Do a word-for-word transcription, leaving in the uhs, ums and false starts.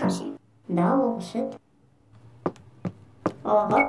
Çok iyi. Daha olsun. Oha.